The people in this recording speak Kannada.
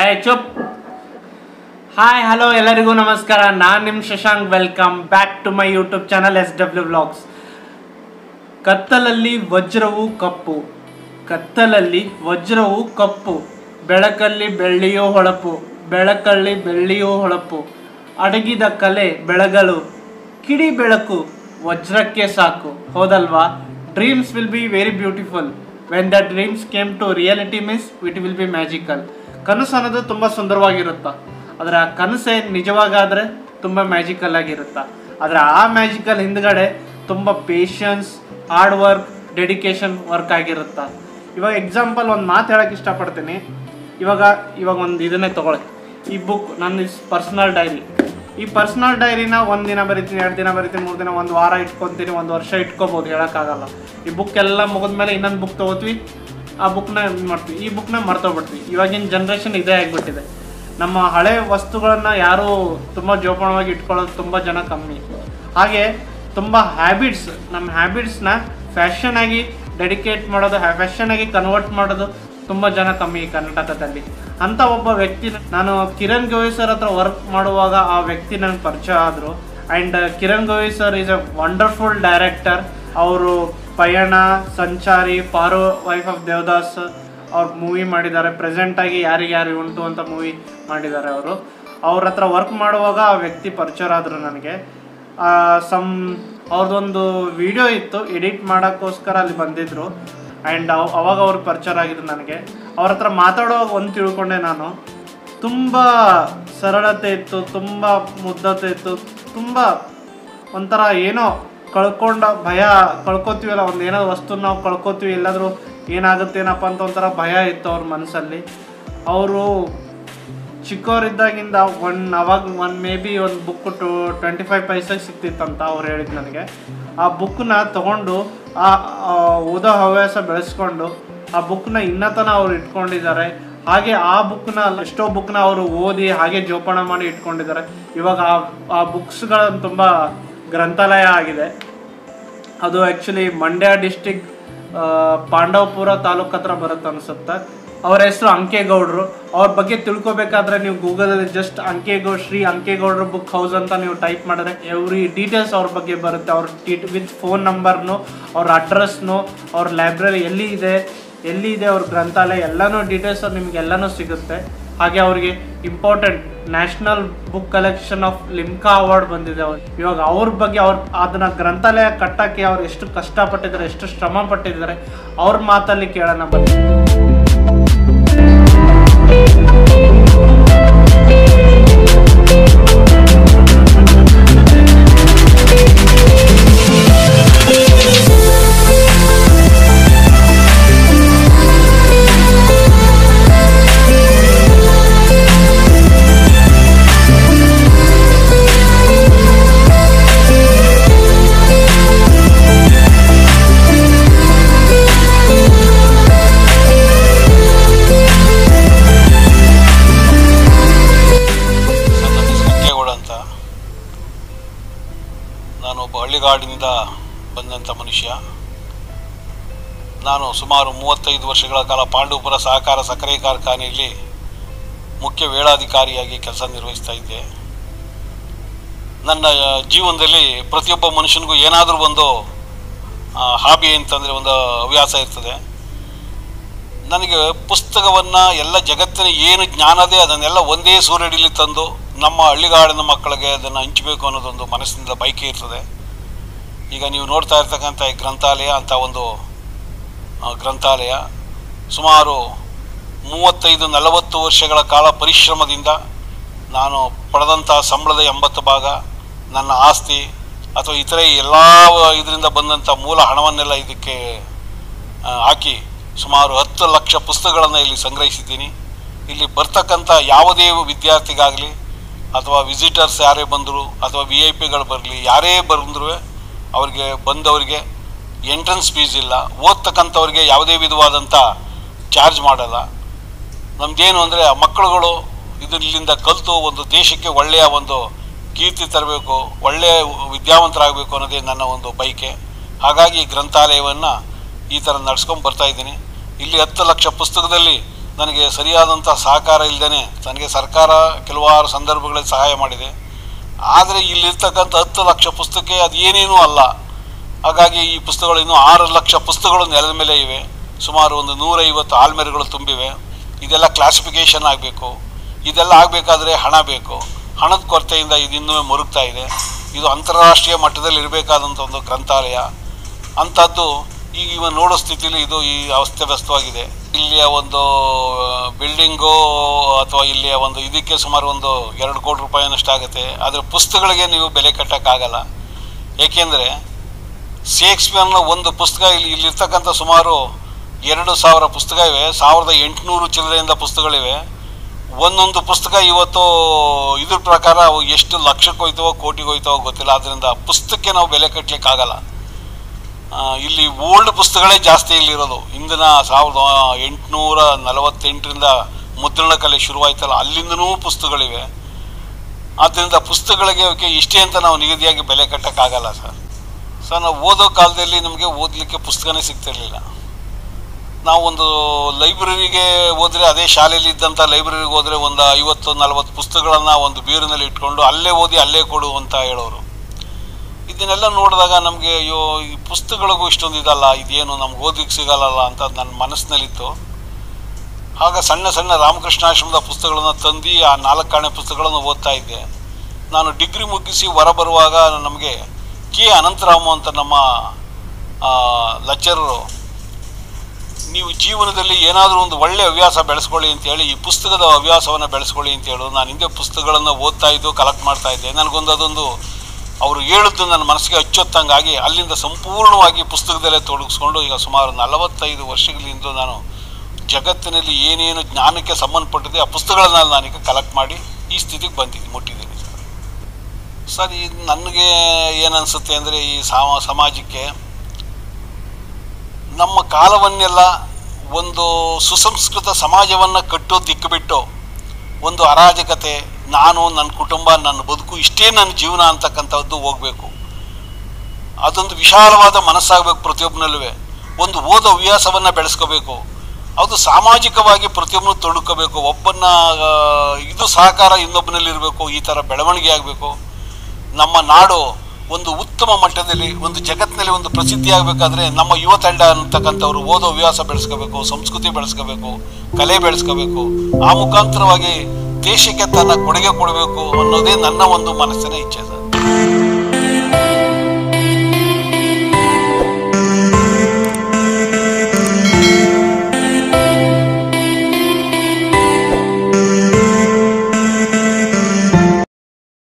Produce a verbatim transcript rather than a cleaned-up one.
ऐ चुप हाय हेलो एल्लरिगू नमस्कार नान निम Shashank welcome back to my YouTube channel S W vlogs. ಕತ್ತಲಲ್ಲಿ ವಜ್ರವು ಕಪ್ಪು ಕತ್ತಲಲ್ಲಿ ವಜ್ರವು ಕಪ್ಪು ಬೆಳಕಲ್ಲಿ ಬೆಳ್ಳಿಯೋ ಹೊಳಪು ಬೆಳಕಲ್ಲಿ ಬೆಳ್ಳಿಯೋ ಹೊಳಪು ಅಡಗಿದ ಕಲೆ ಬೆಳಗಲು ಕಿಡಿ ಬೆಳಕು ವಜ್ರಕ್ಕೆ ಸಾಕು ಹೌದಲ್ವಾ dreams will be very beautiful when the dreams came to reality means it will be magical ಕನಸು ಅನ್ನೋದು ತುಂಬಾ ಸುಂದರವಾಗಿರುತ್ತೆ ಅದರ ಕನಸೆ ನಿಜವಾಗಾದ್ರೆ ತುಂಬಾ ಮ್ಯಾಜಿಕಲ್ ಆಗಿರುತ್ತೆ ಅದರ ಆ ಮ್ಯಾಜಿಕಲ್ ಹಿಂದಗಡೆ ತುಂಬಾ patience hard work dedication work ಆಗಿರುತ್ತೆ ಇವಾಗ ಎಕ್ಸಾಂಪಲ್ ಒಂದು ಮಾತು ಹೇಳಕ್ಕೆ ಇಷ್ಟ ಪಡ್ತೀನಿ ಇವಾಗ ಇವಾಗ ಒಂದು ಇದನ್ನೇ ತಗೊಳ್ಳಿ ಈ ಬುಕ್ ನನ್ನ ಪರ್ಸನಲ್ ಡೈರಿ ಈ ಪರ್ಸನಲ್ ಡೈರಿನ ಒಂದು ದಿನ ಬರೀತೀನಿ ಎರಡು ದಿನ ಬರೀತೀನಿ ಮೂರು ದಿನ ಒಂದು ವಾರ ಇಟ್ಕೊತೀನಿ ಒಂದು ವರ್ಷ ಇಟ್ಕೋಬಹುದು ಹೇಳೋಕ್ಕಾಗಲ್ಲ ಈ ಬುಕ್ ಎಲ್ಲ ಮುಗಿದ್ಮೇಲೆ ಇನ್ನೊಂದು ಬುಕ್ ತಗೋತೀವಿ ಆ ಬುಕ್ನ ಏನು ಮಾಡ್ತೀವಿ ಈ ಬುಕ್ನ ಮರ್ತೋಗ್ಬಿಡ್ತೀವಿ ಇವಾಗಿನ ಜನ್ರೇಷನ್ ಇದೇ ಆಗಿಬಿಟ್ಟಿದೆ ನಮ್ಮ ಹಳೆ ವಸ್ತುಗಳನ್ನು ಯಾರೂ ತುಂಬ ಜೋಪಾನವಾಗಿ ಇಟ್ಕೊಳ್ಳೋದು ತುಂಬ ಜನ ಕಮ್ಮಿ ಹಾಗೆ ತುಂಬ ಹ್ಯಾಬಿಟ್ಸ್ ನಮ್ಮ ಹ್ಯಾಬಿಟ್ಸ್ನ ಫ್ಯಾಷನಾಗಿ ಡೆಡಿಕೇಟ್ ಮಾಡೋದು ಫ್ಯಾಷನಾಗಿ ಕನ್ವರ್ಟ್ ಮಾಡೋದು ತುಂಬ ಜನ ಕಮ್ಮಿ ಕರ್ನಾಟಕದಲ್ಲಿ ಅಂಥ ಒಬ್ಬ ವ್ಯಕ್ತಿ ನಾನು ಕಿರಣ್ ಗೋವಿ ಸರ್ ಹತ್ರ ವರ್ಕ್ ಮಾಡುವಾಗ ಆ ವ್ಯಕ್ತಿ ನನಗೆ ಪರಿಚಯ ಆದರು and Kiran Govi sir is a wonderful director ಅವರು ಪಯಣ ಸಂಚಾರಿ ಪಾರೋ ವೈಫ್ ಆಫ್ ದೇವದಾಸ್ ಅವ್ರ ಮೂವಿ ಮಾಡಿದ್ದಾರೆ ಪ್ರೆಸೆಂಟಾಗಿ ಯಾರಿಗೆ ಯಾರು ಉಂಟು ಅಂತ ಮೂವಿ ಮಾಡಿದ್ದಾರೆ ಅವರು ಅವ್ರ ಹತ್ರ ವರ್ಕ್ ಮಾಡುವಾಗ ಆ ವ್ಯಕ್ತಿ ಪರಿಚಯರಾದರು ನನಗೆ ಸಮ್ ಅವ್ರದ್ದೊಂದು ವಿಡಿಯೋ ಇತ್ತು ಎಡಿಟ್ ಮಾಡೋಕ್ಕೋಸ್ಕರ ಅಲ್ಲಿ ಬಂದಿದ್ದರು ಆ್ಯಂಡ್ ಅವ್ ಅವಾಗ ಅವ್ರು ಪರಿಚಯರಾಗಿದ್ರು ನನಗೆ ಅವ್ರ ಹತ್ರ ಮಾತಾಡುವಾಗ ಒಂದು ತಿಳ್ಕೊಂಡೆ ನಾನು ತುಂಬ ಸರಳತೆ ಇತ್ತು ತುಂಬ ಮುದ್ದತೆ ಇತ್ತು ತುಂಬ ಒಂಥರ ಏನೋ ಕಳ್ಕೊಂಡ ಭಯ ಕಳ್ಕೊತೀವಲ್ಲ ಒಂದು ಏನೋ ವಸ್ತು ನಾವು ಕಳ್ಕೊತೀವಿ ಎಲ್ಲಾದರೂ ಏನಾಗುತ್ತೇನಪ್ಪ ಅಂತ ಒಂಥರ ಭಯ ಇತ್ತು ಅವ್ರ ಮನಸ್ಸಲ್ಲಿ ಅವರು ಚಿಕ್ಕವರಿದ್ದಾಗಿಂದ ಒನ್ ಅವಾಗ ಒನ್ ಮೇ ಬಿ ಒಂದು ಬುಕ್ ಟು ಟ್ವೆಂಟಿ ಫೈವ್ ಪೈಸೆಗೆ ಸಿಗ್ತಿತ್ತಂತ ಅವ್ರು ಹೇಳಿದ್ದು ನನಗೆ ಆ ಬುಕ್ಕನ್ನ ತೊಗೊಂಡು ಆ ಓದೋ ಹವ್ಯಾಸ ಬೆಳೆಸ್ಕೊಂಡು ಆ ಬುಕ್ನ ಇನ್ನೂ ತನಕ ಅವ್ರು ಇಟ್ಕೊಂಡಿದ್ದಾರೆ ಹಾಗೆ ಆ ಬುಕ್ನ ಎಷ್ಟೋ ಬುಕ್ನ ಅವರು ಓದಿ ಹಾಗೆ ಜೋಪಾನ ಮಾಡಿ ಇಟ್ಕೊಂಡಿದ್ದಾರೆ ಇವಾಗ ಆ ಆ ಬುಕ್ಸ್ಗಳ ತುಂಬ ಗ್ರಂಥಾಲಯ ಆಗಿದೆ ಅದು ಆ್ಯಕ್ಚುಲಿ ಮಂಡ್ಯ ಡಿಸ್ಟಿಕ್ ಪಾಂಡವಪುರ ತಾಲೂಕು ಹತ್ರ ಬರುತ್ತೆ ಅನಿಸುತ್ತೆ ಅವರ ಹೆಸರು ಅಂಕೇಗೌಡರು ಅವ್ರ ಬಗ್ಗೆ ತಿಳ್ಕೊಬೇಕಾದ್ರೆ ನೀವು ಗೂಗಲಲ್ಲಿ ಜಸ್ಟ್ ಅಂಕೇಗೌಡ ಶ್ರೀ ಅಂಕೇಗೌಡರು ಬುಕ್ ಹೌಸ್ ಅಂತ ನೀವು ಟೈಪ್ ಮಾಡಿದ್ರೆ ಎವ್ರಿ ಡೀಟೇಲ್ಸ್ ಅವ್ರ ಬಗ್ಗೆ ಬರುತ್ತೆ ಅವ್ರ ಟಿಟ್ ವಿತ್ ಫೋನ್ ನಂಬರ್ನು ಅವ್ರ ಅಡ್ರೆಸ್ನು ಅವ್ರ ಲೈಬ್ರರಿ ಎಲ್ಲಿ ಇದೆ ಎಲ್ಲಿ ಇದೆ ಅವ್ರ ಗ್ರಂಥಾಲಯ ಎಲ್ಲನೂ ಡೀಟೇಲ್ಸ್ ನಿಮಗೆಲ್ಲನೂ ಸಿಗುತ್ತೆ ಹಾಗೆ ಅವ್ರಿಗೆ important national book collection of Limca award ಬಂದಿದೆ ಅವ್ರು ಇವಾಗ ಅವ್ರ ಬಗ್ಗೆ ಅವ್ರು ಅದನ್ನು ಗ್ರಂಥಾಲಯ ಕಟ್ಟೋಕ್ಕೆ ಅವ್ರು ಎಷ್ಟು ಕಷ್ಟಪಟ್ಟಿದ್ದಾರೆ ಎಷ್ಟು ಶ್ರಮ ಪಟ್ಟಿದ್ದಾರೆ ಅವ್ರ ಮಾತಲ್ಲಿ ಕೇಳೋಣ ಬನ್ನಿ ಹಳ್ಳಿಗಾಡಿನಿಂದ ಬಂದಂಥ ಮನುಷ್ಯ. ನಾನು ಸುಮಾರು ಮೂವತ್ತೈದು ವರ್ಷಗಳ ಕಾಲ ಪಾಂಡವಪುರ ಸಹಕಾರ ಸಕ್ಕರೆ ಕಾರ್ಖಾನೆಯಲ್ಲಿ ಮುಖ್ಯ ವೇಳಾಧಿಕಾರಿಯಾಗಿ ಕೆಲಸ ನಿರ್ವಹಿಸ್ತಾ ಇದ್ದೆ. ನನ್ನ ಜೀವನದಲ್ಲಿ ಪ್ರತಿಯೊಬ್ಬ ಮನುಷ್ಯನಿಗೂ ಏನಾದರೂ ಒಂದು ಹಾಬಿ ಅಂತಂದರೆ ಒಂದು ಹವ್ಯಾಸ ಇರ್ತದೆ. ನನಗೆ ಪುಸ್ತಕವನ್ನು ಎಲ್ಲ ಜಗತ್ತಿನ ಏನು ಜ್ಞಾನದೇ ಅದನ್ನೆಲ್ಲ ಒಂದೇ ಸೂರಡಿಲಿ ತಂದು ನಮ್ಮ ಹಳ್ಳಿಗಾಡಿನ ಮಕ್ಕಳಿಗೆ ಅದನ್ನು ಹಂಚಬೇಕು ಅನ್ನೋದೊಂದು ಮನಸ್ಸಿನಿಂದ ಬಯಕೆ ಇರ್ತದೆ. ಈಗ ನೀವು ನೋಡ್ತಾ ಇರ್ತಕ್ಕಂಥ ಈ ಗ್ರಂಥಾಲಯ ಅಂತ ಒಂದು ಗ್ರಂಥಾಲಯ ಸುಮಾರು ಮೂವತ್ತೈದು ನಲವತ್ತು ವರ್ಷಗಳ ಕಾಲ ಪರಿಶ್ರಮದಿಂದ ನಾನು ಪಡೆದಂಥ ಸಂಬಳದ ಎಂಬತ್ತು ಭಾಗ ನನ್ನ ಆಸ್ತಿ ಅಥವಾ ಇತರೆ ಎಲ್ಲ ಇದರಿಂದ ಬಂದಂಥ ಮೂಲ ಹಣವನ್ನೆಲ್ಲ ಇದಕ್ಕೆ ಹಾಕಿ ಸುಮಾರು ಹತ್ತು ಲಕ್ಷ ಪುಸ್ತಕಗಳನ್ನು ಇಲ್ಲಿ ಸಂಗ್ರಹಿಸಿದ್ದೀನಿ. ಇಲ್ಲಿ ಬರ್ತಕ್ಕಂಥ ಯಾವುದೇ ವಿದ್ಯಾರ್ಥಿಗಾಗಲಿ ಅಥವಾ ವಿಸಿಟರ್ಸ್ ಯಾರೇ ಬಂದರು ಅಥವಾ ವಿ ಐ ಪಿಗಳು ಬರಲಿ ಯಾರೇ ಬಂದ್ರೂ ಅವ್ರಿಗೆ ಬಂದವರಿಗೆ ಎಂಟ್ರೆನ್ಸ್ ಫೀಸ್ ಇಲ್ಲ, ಓದ್ತಕ್ಕಂಥವ್ರಿಗೆ ಯಾವುದೇ ವಿಧವಾದಂಥ ಚಾರ್ಜ್ ಮಾಡಲ್ಲ. ನಮ್ಮದೇನು ಅಂದರೆ ಆ ಮಕ್ಕಳುಗಳು ಇದರಿಂದ ಕಲಿತು ಒಂದು ದೇಶಕ್ಕೆ ಒಳ್ಳೆಯ ಒಂದು ಕೀರ್ತಿ ತರಬೇಕು, ಒಳ್ಳೆಯ ವಿದ್ಯಾವಂತರಾಗಬೇಕು ಅನ್ನೋದೇ ನನ್ನ ಒಂದು ಬಯಕೆ. ಹಾಗಾಗಿ ಗ್ರಂಥಾಲಯವನ್ನು ಈ ಥರ ನಡೆಸ್ಕೊಂಡು ಬರ್ತಾಯಿದ್ದೀನಿ. ಇಲ್ಲಿ ಹತ್ತು ಲಕ್ಷ ಪುಸ್ತಕದಲ್ಲಿ ನನಗೆ ಸರಿಯಾದಂತ ಸಹಕಾರ ಇಲ್ಲದೇನೆ ನನಗೆ ಸರ್ಕಾರ ಕೆಲವಾರು ಸಂದರ್ಭಗಳಲ್ಲಿ ಸಹಾಯ ಮಾಡಿದೆ. ಆದರೆ ಇಲ್ಲಿ ಇರತಕ್ಕಂತ ಹತ್ತು ಲಕ್ಷ ಪುಸ್ತಕಕ್ಕೆ ಅದು ಏನೇನೂ ಅಲ್ಲ. ಹಾಗಾಗಿ ಈ ಪುಸ್ತಕಗಳು ಇನ್ನು ಆರು ಲಕ್ಷ ಪುಸ್ತಕಗಳು ನೆಲದ ಮೇಲೆ ಇವೆ. ಸುಮಾರು ಒಂದು ನೂರ ಐವತ್ತು ಆಲ್ಮೇರುಗಳು ತುಂಬಿವೆ. ಇದೆಲ್ಲ ಕ್ಲಾಸಿಫಿಕೇಶನ್ ಆಗಬೇಕು. ಇದೆಲ್ಲ ಆಗಬೇಕಾದ್ರೆ ಹಣ ಬೇಕು. ಹಣದ ಕೊರತೆಯಿಂದ ಇದು ಇನ್ನೂ ಮುರುಗ್ತಾ ಇದೆ. ಇದು ಅಂತಾರಾಷ್ಟ್ರೀಯ ಮಟ್ಟದಲ್ಲಿ ಇರಬೇಕಾದಂಥ ಒಂದು ಗ್ರಂಥಾಲಯ ಅಂಥದ್ದು ಈಗ ಇವ ನೋಡೋ ಸ್ಥಿತಿಯಲ್ಲಿ ಇದು ಈ ಅವ್ಯವಸ್ಥೆವ್ಯಸ್ತವಾಗಿದೆ. ಇಲ್ಲಿಯ ಒಂದು ಬಿಲ್ಡಿಂಗು ಅಥವಾ ಇಲ್ಲಿಯ ಒಂದು ಇದಕ್ಕೆ ಸುಮಾರು ಒಂದು ಎರಡು ಕೋಟಿ ರೂಪಾಯಿನಷ್ಟಾಗುತ್ತೆ. ಆದರೆ ಪುಸ್ತಕಗಳಿಗೆ ನೀವು ಬೆಲೆ ಕಟ್ಟೋಕ್ಕಾಗಲ್ಲ. ಏಕೆಂದರೆ ಶೇಕ್ಸ್ಪಿಯರ್ನ ಒಂದು ಪುಸ್ತಕ ಇಲ್ಲಿ ಇಲ್ಲಿರ್ತಕ್ಕಂಥ ಸುಮಾರು ಎರಡು ಸಾವಿರ ಪುಸ್ತಕ ಇವೆ. ಸಾವಿರದ ಎಂಟುನೂರು ಚಿಲ್ಲರೆಯಿಂದ ಪುಸ್ತಕಗಳಿವೆ. ಒಂದೊಂದು ಪುಸ್ತಕ ಇವತ್ತು ಇದ್ರ ಪ್ರಕಾರ ಎಷ್ಟು ಲಕ್ಷಕ್ಕೋಯ್ತವೋ ಕೋಟಿಗೋಯ್ತವೋ ಗೊತ್ತಿಲ್ಲ. ಆದ್ದರಿಂದ ಪುಸ್ತಕಕ್ಕೆ ನಾವು ಬೆಲೆ ಕಟ್ಟಲಿಕ್ಕಾಗಲ್ಲ. ಇಲ್ಲಿ ಓಲ್ಡ್ ಪುಸ್ತಕಗಳೇ ಜಾಸ್ತಿ ಇಲ್ಲಿರೋದು. ಇಂದಿನ ಸಾವಿರದ ಎಂಟುನೂರ ನಲವತ್ತೆಂಟರಿಂದ ಮುದ್ರಣ ಕಲೆ ಶುರುವಾಯ್ತಲ್ಲ, ಅಲ್ಲಿಂದನೂ ಪುಸ್ತಕಗಳಿವೆ. ಆದ್ದರಿಂದ ಪುಸ್ತಕಗಳಿಗೆ ಅವಕ್ಕೆ ಇಷ್ಟೇ ಅಂತ ನಾವು ನಿಗದಿಯಾಗಿ ಬೆಲೆ ಕಟ್ಟೋಕ್ಕಾಗಲ್ಲ ಸರ್. ಸರ್ ನಾವು ಓದೋ ಕಾಲದಲ್ಲಿ ನಮಗೆ ಓದಲಿಕ್ಕೆ ಪುಸ್ತಕನೇ ಸಿಗ್ತಿರಲಿಲ್ಲ. ನಾವೊಂದು ಲೈಬ್ರರಿಗೆ ಹೋದರೆ, ಅದೇ ಶಾಲೆಯಲ್ಲಿ ಇದ್ದಂಥ ಲೈಬ್ರರಿಗೆ ಹೋದರೆ ಒಂದು ಐವತ್ತು ನಲವತ್ತು ಪುಸ್ತಕಗಳನ್ನು ಒಂದು ಬೀರಿನಲ್ಲಿ ಇಟ್ಕೊಂಡು ಅಲ್ಲೇ ಓದಿ ಅಲ್ಲೇ ಕೊಡು ಅಂತ ಹೇಳೋರು. ಇದನ್ನೆಲ್ಲ ನೋಡಿದಾಗ ನಮಗೆ ಅಯ್ಯೋ ಈ ಪುಸ್ತಕಗಳಿಗೂ ಇಷ್ಟೊಂದು ಇದಲ್ಲ, ಇದೇನು ನಮ್ಗೆ ಓದಕ್ಕೆ ಸಿಗಲ್ಲ ಅಂತ ನನ್ನ ಮನಸ್ಸಿನಲ್ಲಿತ್ತು. ಆಗ ಸಣ್ಣ ಸಣ್ಣ ರಾಮಕೃಷ್ಣಾಶ್ರಮದ ಪುಸ್ತಕಗಳನ್ನು ತಂದು ಆ ನಾಲ್ಕು ಕಾಣೆ ಪುಸ್ತಕಗಳನ್ನು ಓದ್ತಾ ಇದ್ದೆ. ನಾನು ಡಿಗ್ರಿ ಮುಗಿಸಿ ಹೊರ ಬರುವಾಗ ನಮಗೆ ಕೆ ಅನಂತರಾಮು ಅಂತ ನಮ್ಮ ಲೆಕ್ಚರರು, ನೀವು ಜೀವನದಲ್ಲಿ ಏನಾದರೂ ಒಂದು ಒಳ್ಳೆಯ ಹವ್ಯಾಸ ಬೆಳೆಸ್ಕೊಳ್ಳಿ ಅಂತೇಳಿ ಈ ಪುಸ್ತಕದ ಹವ್ಯಾಸವನ್ನು ಬೆಳೆಸ್ಕೊಳ್ಳಿ ಅಂತೇಳು. ನಾನು ಹಿಂದೆ ಪುಸ್ತಕಗಳನ್ನು ಓದ್ತಾ ಇದ್ದು, ಕಲೆಕ್ಟ್ ಮಾಡ್ತಾ ಇದ್ದೆ. ನನಗೊಂದು ಅದೊಂದು ಅವರು ಹೇಳಿದ್ದು ನನ್ನ ಮನಸ್ಸಿಗೆ ಅಚ್ಚೊತ್ತಂಗಾಗಿ ಅಲ್ಲಿಂದ ಸಂಪೂರ್ಣವಾಗಿ ಪುಸ್ತಕದಲ್ಲೇ ತೊಡಗಿಸ್ಕೊಂಡು ಈಗ ಸುಮಾರು ನಲವತ್ತೈದು ವರ್ಷಗಳಿಂದಲೂ ನಾನು ಜಗತ್ತಿನಲ್ಲಿ ಏನೇನು ಜ್ಞಾನಕ್ಕೆ ಸಂಬಂಧಪಟ್ಟಿದೆ ಆ ಪುಸ್ತಕಗಳನ್ನ ನಾನೀಗ ಕಲೆಕ್ಟ್ ಮಾಡಿ ಈ ಸ್ಥಿತಿಗೆ ಬಂದಿದ್ದೀನಿ, ಮುಟ್ಟಿದ್ದೀನಿ ಸರ್. ಸರ್ ಇದು ನನಗೆ ಏನನ್ಸುತ್ತೆ ಅಂದರೆ, ಈ ಸಮಾಜಕ್ಕೆ ನಮ್ಮ ಕಾಲವನ್ನೆಲ್ಲ ಒಂದು ಸುಸಂಸ್ಕೃತ ಸಮಾಜವನ್ನು ಕಟ್ಟು ದಿಕ್ಕುಬಿಟ್ಟು ಒಂದು ಅರಾಜಕತೆ, ನಾನು ನನ್ನ ಕುಟುಂಬ ನನ್ನ ಬದುಕು ಇಷ್ಟೇ ನನ್ನ ಜೀವನ ಅಂತಕ್ಕಂಥದ್ದು ಹೋಗಬೇಕು. ಅದೊಂದು ವಿಶಾಲವಾದ ಮನಸ್ಸಾಗಬೇಕು ಪ್ರತಿಯೊಬ್ಬನಲ್ಲೂ. ಒಂದು ಓದೋ ಹವ್ಯಾಸವನ್ನು ಬೆಳೆಸ್ಕೋಬೇಕು. ಅದು ಸಾಮಾಜಿಕವಾಗಿ ಪ್ರತಿಯೊಬ್ಬನೂ ತೊಡಕೋಬೇಕು. ಒಬ್ಬನ ಇದು ಸಹಕಾರ ಇನ್ನೊಬ್ಬನಲ್ಲಿರಬೇಕು. ಈ ಥರ ಬೆಳವಣಿಗೆ ಆಗಬೇಕು. ನಮ್ಮ ನಾಡು ಒಂದು ಉತ್ತಮ ಮಟ್ಟದಲ್ಲಿ ಒಂದು ಜಗತ್ತಿನಲ್ಲಿ ಒಂದು ಪ್ರಸಿದ್ಧಿ ಆಗಬೇಕಾದ್ರೆ ನಮ್ಮ ಯುವ ತಂಡ ಅಂತಕ್ಕಂಥವ್ರು ಓದೋ ಹವ್ಯಾಸ ಬೆಳೆಸ್ಕೋಬೇಕು, ಸಂಸ್ಕೃತಿ ಬೆಳೆಸ್ಕೋಬೇಕು, ಕಲೆ ಬೆಳೆಸ್ಕೋಬೇಕು. ಆ ಮುಖಾಂತರವಾಗಿ ದೇಶಕ್ಕೆ ತನ್ನ ಕೊಡುಗೆ ಕೊಡಬೇಕು ಅನ್ನೋದೇ ನನ್ನ ಒಂದು ಮನಸ್ಸಿನ ಇಚ್ಛೆ ಸರ್.